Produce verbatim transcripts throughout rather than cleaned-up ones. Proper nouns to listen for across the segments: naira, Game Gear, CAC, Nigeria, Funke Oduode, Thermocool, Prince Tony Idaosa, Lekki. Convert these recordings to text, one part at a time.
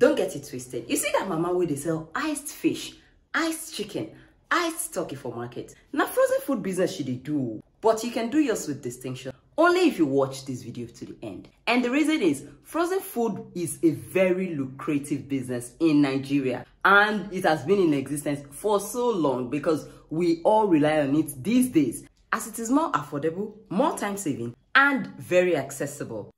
Don't get it twisted. You see that mama where they sell iced fish, iced chicken, iced turkey for market. Now frozen food business she they do, but you can do yours with distinction only if you watch this video to the end. And the reason is, frozen food is a very lucrative business in Nigeria, and it has been in existence for so long because we all rely on it these days, as it is more affordable, more time saving, and very accessible.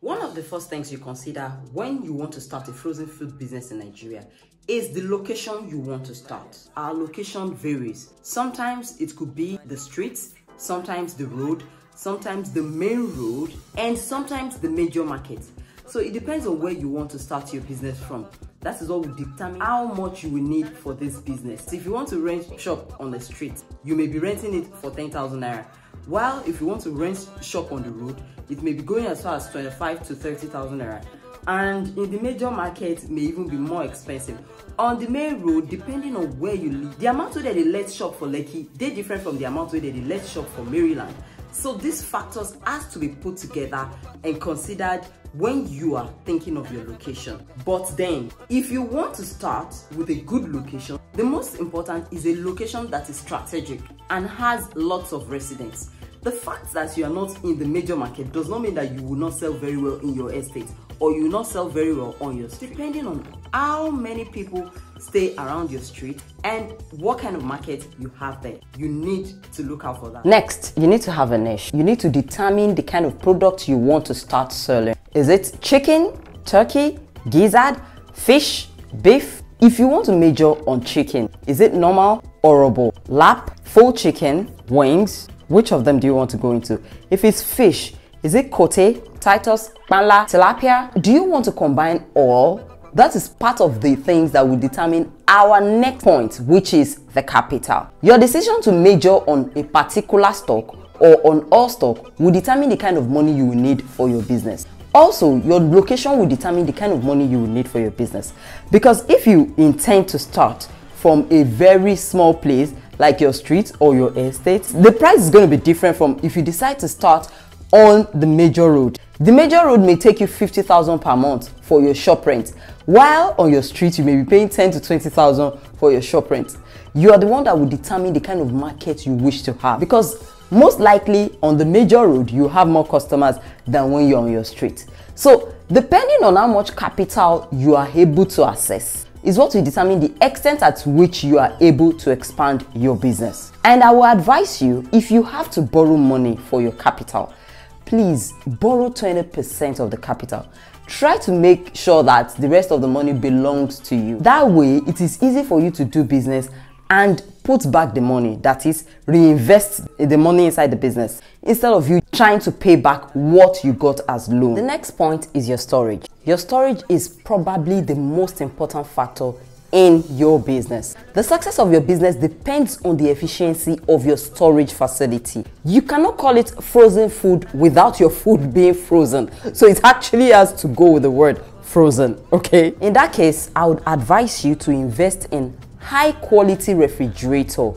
One of the first things you consider when you want to start a frozen food business in Nigeria is the location you want to start. Our location varies. Sometimes it could be the streets, sometimes the road, sometimes the main road, and sometimes the major markets. So it depends on where you want to start your business from. That is what will determine how much you will need for this business. So if you want to rent shop on the street, you may be renting it for ten thousand naira. While if you want to rent shop on the road, it may be going as far as twenty-five to thirty thousand naira. And in the major market, may even be more expensive. On the main road, depending on where you live, the amount that they let shop for Lekki, they're different from the amount that they let shop for Maryland. So these factors has to be put together and considered when you are thinking of your location. But then, if you want to start with a good location, the most important is a location that is strategic and has lots of residents. The fact that you are not in the major market does not mean that you will not sell very well in your estate or you will not sell very well on your street. Depending on how many people stay around your street and what kind of market you have there, you need to look out for that. Next, you need to have a niche. You need to determine the kind of product you want to start selling. Is it chicken, turkey, gizzard, fish, beef? If you want to major on chicken, is it normal or robo, lap, full chicken, wings? Which of them do you want to go into? If it's fish, is it kote, titus, panla, tilapia? Do you want to combine all? That is part of the things that will determine our next point, which is the capital. Your decision to major on a particular stock or on all stock will determine the kind of money you will need for your business. Also, your location will determine the kind of money you will need for your business. Because if you intend to start from a very small place like your street or your estate, the price is going to be different from if you decide to start on the major road. The major road may take you fifty thousand per month for your shop rent, while on your street you may be paying ten to twenty thousand for your shop rent. You are the one that will determine the kind of market you wish to have, because most likely on the major road you have more customers than when you're on your street. So depending on how much capital you are able to access is what will determine the extent at which you are able to expand your business. And I will advise you, if you have to borrow money for your capital, please borrow twenty percent of the capital. Try to make sure that the rest of the money belongs to you. That way it is easy for you to do business and put back the money, that is, reinvest the money inside the business instead of you trying to pay back what you got as loan. The next point is your storage. Your storage is probably the most important factor in your business. The success of your business depends on the efficiency of your storage facility. You cannot call it frozen food without your food being frozen, so it actually has to go with the word frozen, okay? In that case, I would advise you to invest in high quality refrigerator,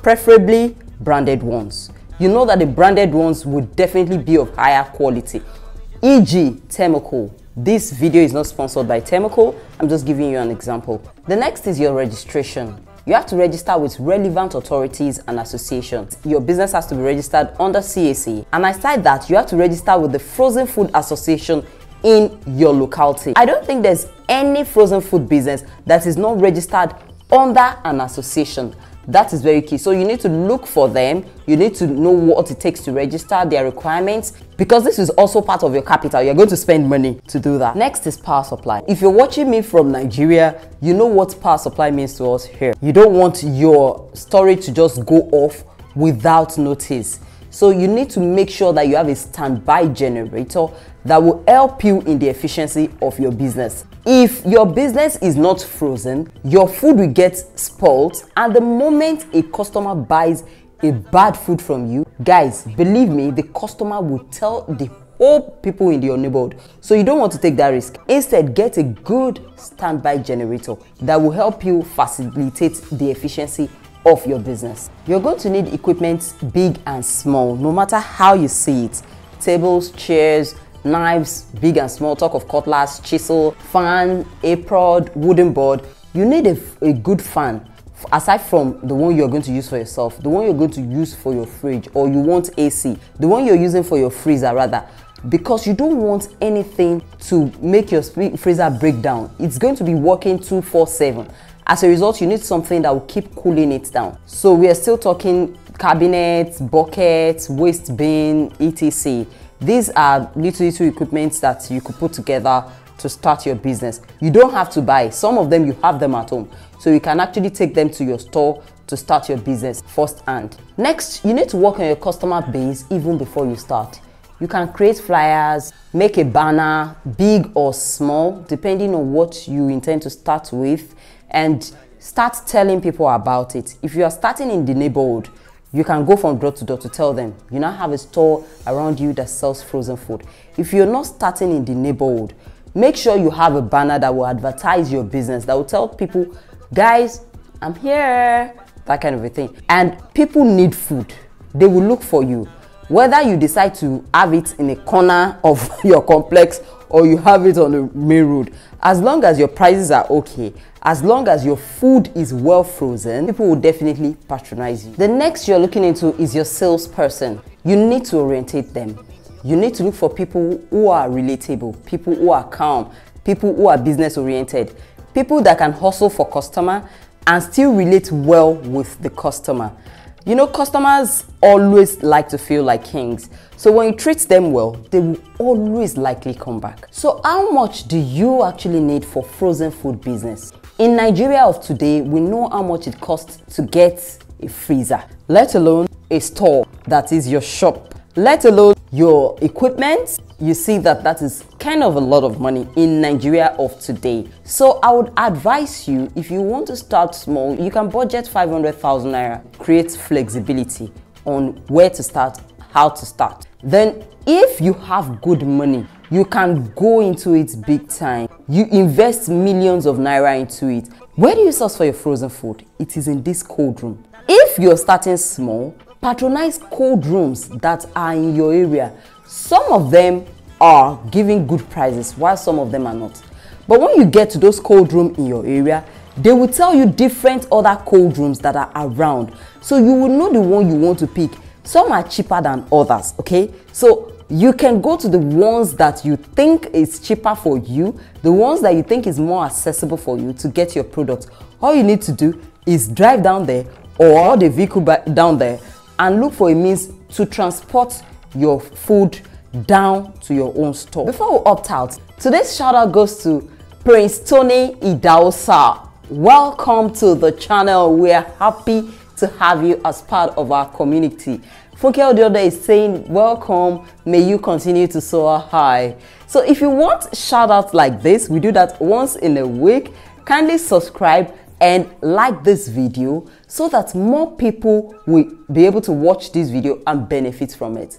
preferably branded ones. You know that the branded ones would definitely be of higher quality, for example Thermocool. This video is not sponsored by Thermocool, I'm just giving you an example. The next is your registration. You have to register with relevant authorities and associations. Your business has to be registered under C A C, and aside that, you have to register with the Frozen Food Association in your locality. I don't think there's any frozen food business that is not registered under an association. That is very key, so you need to look for them. You need to know what it takes to register, their requirements, because this is also part of your capital. You're going to spend money to do that. Next is power supply. If you're watching me from Nigeria, you know what power supply means to us here. You don't want your storage to just go off without notice, so you need to make sure that you have a standby generator that will help you in the efficiency of your business. If your business is not frozen, your food will get spoiled, and the moment a customer buys a bad food from you, guys, believe me, the customer will tell the whole people in your neighborhood. So you don't want to take that risk. Instead, get a good standby generator that will help you facilitate the efficiency of your business. You're going to need equipment big and small, no matter how you see it. Tables, chairs, knives, big and small, talk of cutlass, chisel, fan, apron, wooden board. You need a, a good fan, aside from the one you're going to use for yourself, the one you're going to use for your fridge, or you want A C, the one you're using for your freezer rather, because you don't want anything to make your freezer break down. It's going to be working twenty-four seven. As a result, you need something that will keep cooling it down. So we are still talking cabinets, buckets, waste bin, et cetera. These are little, little equipment that you could put together to start your business. You don't have to buy. Some of them you have them at home. So you can actually take them to your store to start your business first hand. Next, you need to work on your customer base even before you start. You can create flyers, make a banner, big or small, depending on what you intend to start with, and start telling people about it. If you are starting in the neighborhood, you can go from door to door to tell them. You now have a store around you that sells frozen food. If you're not starting in the neighborhood, make sure you have a banner that will advertise your business, that will tell people, guys, I'm here, that kind of a thing. And people need food. They will look for you. Whether you decide to have it in a corner of your complex or you have it on the main road, as long as your prices are okay, as long as your food is well frozen, people will definitely patronize you. The next you're looking into is your salesperson. You need to orientate them. You need to look for people who are relatable, people who are calm, people who are business oriented, people that can hustle for customer and still relate well with the customer. You know, customers always like to feel like kings. So when you treat them well, they will always likely come back. So how much do you actually need for frozen food business? In Nigeria of today, we know how much it costs to get a freezer, let alone a store, that is your shop, let alone your equipment. You see that that is kind of a lot of money in Nigeria of today. So I would advise you, if you want to start small, you can budget five hundred thousand naira. Create flexibility on where to start, how to start. Then if you have good money, you can go into it big time. You invest millions of naira into it. Where do you source for your frozen food? It is in this cold room. If you're starting small, patronize cold rooms that are in your area. Some of them are giving good prices while some of them are not. But when you get to those cold rooms in your area, they will tell you different other cold rooms that are around. So you will know the one you want to pick. Some are cheaper than others, okay? So you can go to the ones that you think is cheaper for you, the ones that you think is more accessible for you to get your product. All you need to do is drive down there or the vehicle down there and look for a means to transport your food down to your own store. Before we opt out, today's shout out goes to Prince Tony Idaosa. Welcome to the channel. We are happy to have you as part of our community. Funke Oduode is saying, welcome. May you continue to soar high. So if you want shout outs like this, we do that once in a week. Kindly subscribe and like this video so that more people will be able to watch this video and benefit from it.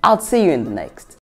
I'll see you in the next.